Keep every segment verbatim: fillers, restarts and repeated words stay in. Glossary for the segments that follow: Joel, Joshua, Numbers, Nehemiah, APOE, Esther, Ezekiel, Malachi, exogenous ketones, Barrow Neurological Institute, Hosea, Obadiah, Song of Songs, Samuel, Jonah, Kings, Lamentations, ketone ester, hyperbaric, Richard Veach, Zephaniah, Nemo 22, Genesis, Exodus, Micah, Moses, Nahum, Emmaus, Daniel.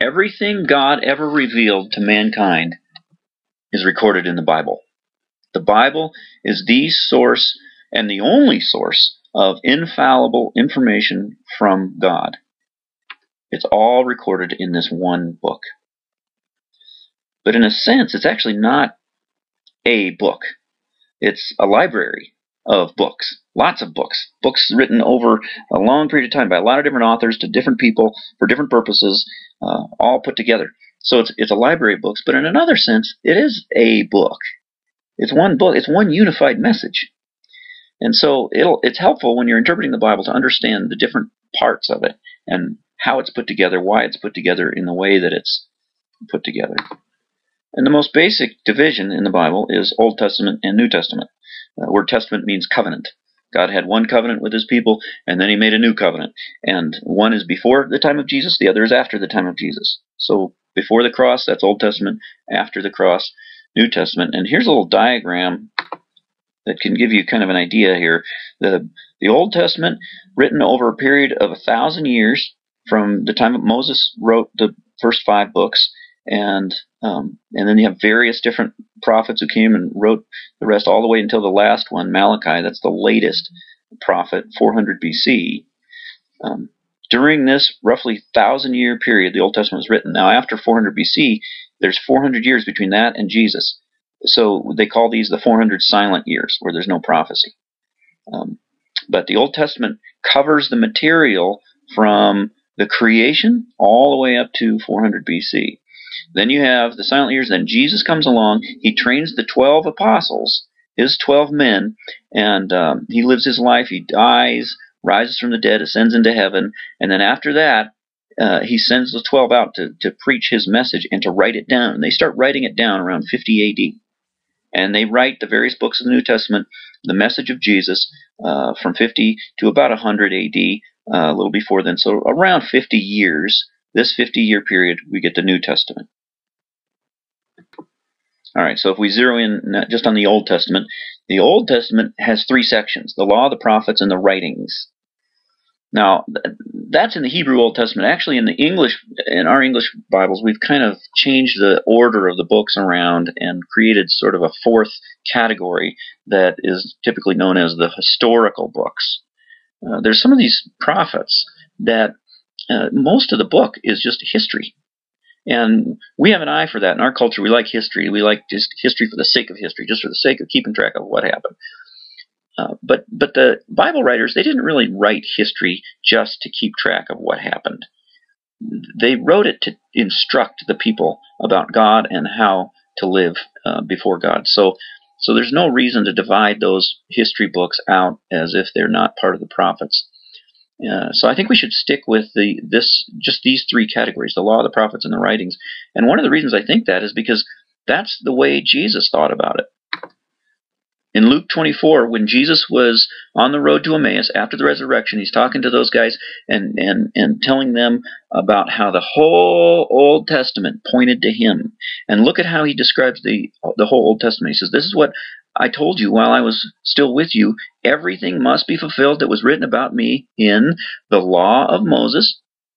Everything God ever revealed to mankind is recorded in the Bible. The Bible is the source and the only source of infallible information from God. It's all recorded in this one book. But in a sense, it's actually not a book. It's a library of books, lots of books, books written over a long period of time by a lot of different authors to different people for different purposes, uh, all put together. So it's, it's a library of books, but in another sense, it is a book. It's one book. It's one unified message. And so it'll, it's helpful when you're interpreting the Bible to understand the different parts of it and how it's put together, why it's put together in the way that it's put together. And the most basic division in the Bible is Old Testament and New Testament. The word testament means covenant. God had one covenant with his people, and then he made a new covenant. And one is before the time of Jesus, the other is after the time of Jesus. So before the cross, that's Old Testament. After the cross, New Testament. And here's a little diagram that can give you kind of an idea here. The, the Old Testament, written over a period of a thousand years from the time that Moses wrote the first five books, and um, and then you have various different prophets who came and wrote the rest all the way until the last one, Malachi. That's the latest prophet, four hundred B C. Um, during this roughly thousand-year period, the Old Testament was written. Now, after four hundred B C, there's four hundred years between that and Jesus. So they call these the four hundred silent years, where there's no prophecy. Um, but the Old Testament covers the material from the creation all the way up to four hundred B C. Then you have the silent years, then Jesus comes along, he trains the twelve apostles, his twelve men, and um, he lives his life, he dies, rises from the dead, ascends into heaven, and then after that, uh, he sends the twelve out to, to preach his message and to write it down. And they start writing it down around fifty A D, and they write the various books of the New Testament, the message of Jesus, uh, from fifty to about one hundred A D, uh, a little before then, so around fifty years. This fifty-year period, we get the New Testament. All right, so if we zero in just on the Old Testament, the Old Testament has three sections, the law, the prophets, and the writings. Now, that's in the Hebrew Old Testament. Actually, in the English, in our English Bibles, we've kind of changed the order of the books around and created sort of a fourth category that is typically known as the historical books. Uh, there's some of these prophets that Uh, most of the book is just history, and we have an eye for that in our culture. We like history. We like just history for the sake of history, just for the sake of keeping track of what happened. Uh, but but the Bible writers, they didn't really write history just to keep track of what happened. They wrote it to instruct the people about God and how to live uh, before God. So so there's no reason to divide those history books out as if they're not part of the prophets. Uh, so I think we should stick with the this just these three categories, the law, the prophets, and the writings. And one of the reasons I think that is because that's the way Jesus thought about it. In Luke twenty-four, when Jesus was on the road to Emmaus after the resurrection, he's talking to those guys and, and, and telling them about how the whole Old Testament pointed to him. And look at how he describes the, the whole Old Testament. He says, "This is what I told you while I was still with you, everything must be fulfilled that was written about me in the law of Moses,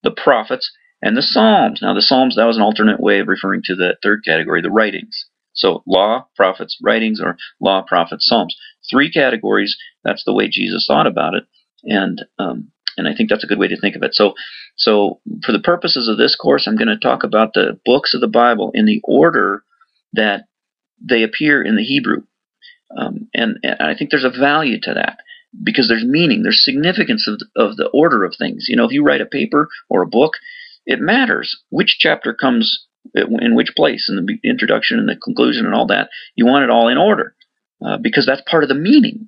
the prophets, and the Psalms." Now, the Psalms, that was an alternate way of referring to the third category, the writings. So law, prophets, writings, or law, prophets, Psalms. Three categories, that's the way Jesus thought about it, and um, and I think that's a good way to think of it. So, so for the purposes of this course, I'm going to talk about the books of the Bible in the order that they appear in the Hebrew. Um, and, and I think there's a value to that because there's meaning, there's significance of the, of the order of things. You know, if you write a paper or a book, it matters which chapter comes in which place, in the introduction and the conclusion and all that. You want it all in order uh, because that's part of the meaning.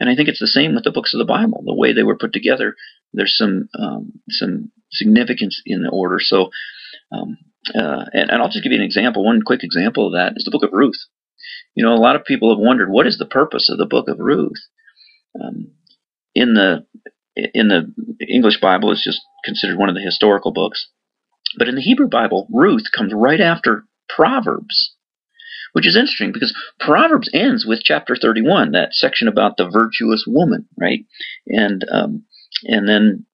And I think it's the same with the books of the Bible, the way they were put together. There's some um, some significance in the order. So, um, uh, and, and I'll just give you an example. One quick example of that is the book of Ruth. You know, a lot of people have wondered, what is the purpose of the book of Ruth? Um, in the in the English Bible, it's just considered one of the historical books. But in the Hebrew Bible, Ruth comes right after Proverbs, which is interesting because Proverbs ends with chapter thirty-one, that section about the virtuous woman, right? And um, and then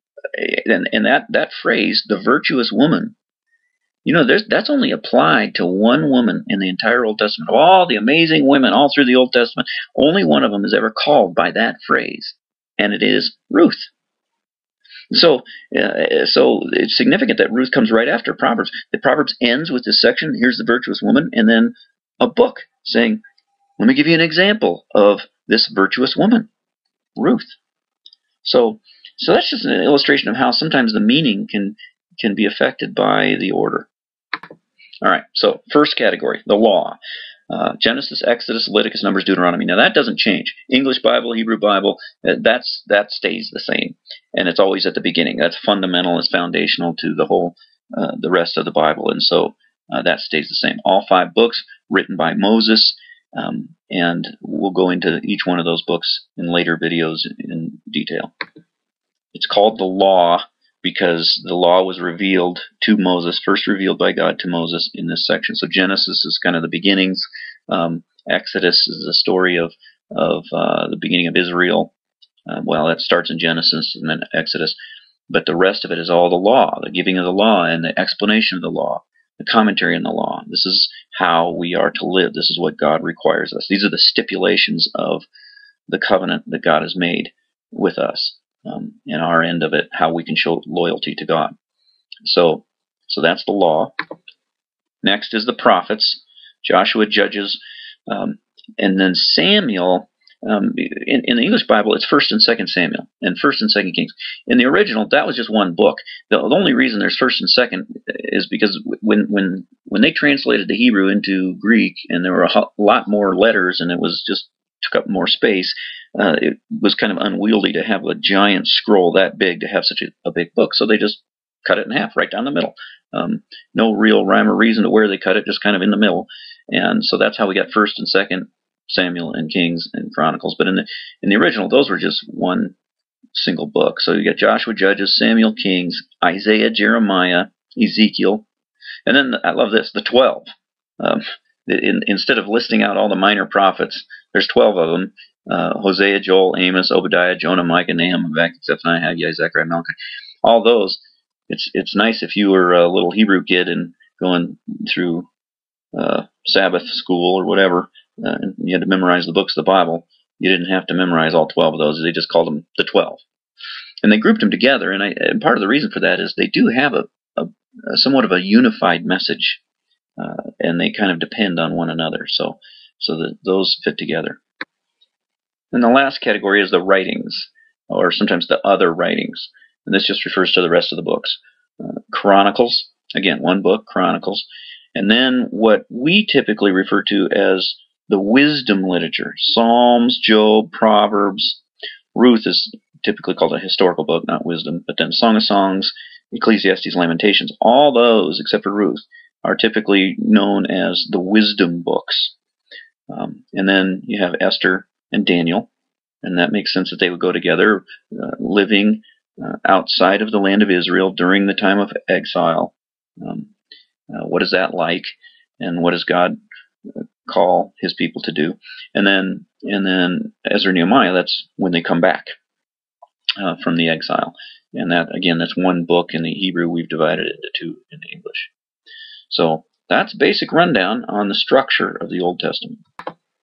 and, and that, that phrase, the virtuous woman, You know, there's, that's only applied to one woman in the entire Old Testament. Of all the amazing women all through the Old Testament, only one of them is ever called by that phrase, and it is Ruth. So, uh, so it's significant that Ruth comes right after Proverbs. The Proverbs ends with this section, here's the virtuous woman, and then a book saying, let me give you an example of this virtuous woman, Ruth. So, so that's just an illustration of how sometimes the meaning can, can be affected by the order. All right, so first category, the law. Uh, Genesis, Exodus, Leviticus, Numbers, Deuteronomy. Now that doesn't change. English Bible, Hebrew Bible, that's that stays the same, and it's always at the beginning. That's fundamental. It's foundational to the whole, uh, the rest of the Bible, and so uh, that stays the same. All five books written by Moses, um, and we'll go into each one of those books in later videos in detail. It's called the law because the law was revealed to Moses, first revealed by God to Moses in this section. So Genesis is kind of the beginnings. Um, Exodus is the story of, of uh, the beginning of Israel. Uh, well, that starts in Genesis and then Exodus. But the rest of it is all the law, the giving of the law and the explanation of the law, the commentary on the law. This is how we are to live. This is what God requires us. These are the stipulations of the covenant that God has made with us. Um, and our end of it, how we can show loyalty to God. So, so that's the law. Next is the prophets, Joshua, Judges, um, and then Samuel. Um, in, in the English Bible, it's First and Second Samuel and First and Second Kings. In the original, that was just one book. The, the only reason there's First and Second is because when when when they translated the Hebrew into Greek, and there were a lot more letters, and it was just took up more space. Uh, it was kind of unwieldy to have a giant scroll that big to have such a, a big book. So they just cut it in half, right down the middle. Um, no real rhyme or reason to where they cut it, just kind of in the middle. And so that's how we got First and Second Samuel and Kings and Chronicles. But in the in the original, those were just one single book. So you got Joshua, Judges, Samuel, Kings, Isaiah, Jeremiah, Ezekiel, and then the, I love this, the twelve. Um, in, instead of listing out all the minor prophets, there's twelve of them. Uh, Hosea, Joel, Amos, Obadiah, Jonah, Micah, Nahum, Habakkuk, Zephaniah, Haggai, Zechariah, Malachi, all those. It's it's nice if you were a little Hebrew kid and going through uh, Sabbath school or whatever, uh, and you had to memorize the books of the Bible. You didn't have to memorize all twelve of those. They just called them the twelve. And they grouped them together, and, I, and part of the reason for that is they do have a, a, a somewhat of a unified message, uh, and they kind of depend on one another, so, so that those fit together. And the last category is the writings, or sometimes the other writings. And this just refers to the rest of the books. Uh, Chronicles, again, one book, Chronicles. And then what we typically refer to as the wisdom literature. Psalms, Job, Proverbs. Ruth is typically called a historical book, not wisdom. But then Song of Songs, Ecclesiastes, Lamentations. All those, except for Ruth, are typically known as the wisdom books. Um, and then you have Esther and Daniel, and that makes sense that they would go together, uh, living uh, outside of the land of Israel during the time of exile. Um, uh, what is that like, and what does God call His people to do? And then, and then Ezra and Nehemiah. That's when they come back uh, from the exile, and that again, that's one book in the Hebrew. We've divided it into two in English. So that's a basic rundown on the structure of the Old Testament.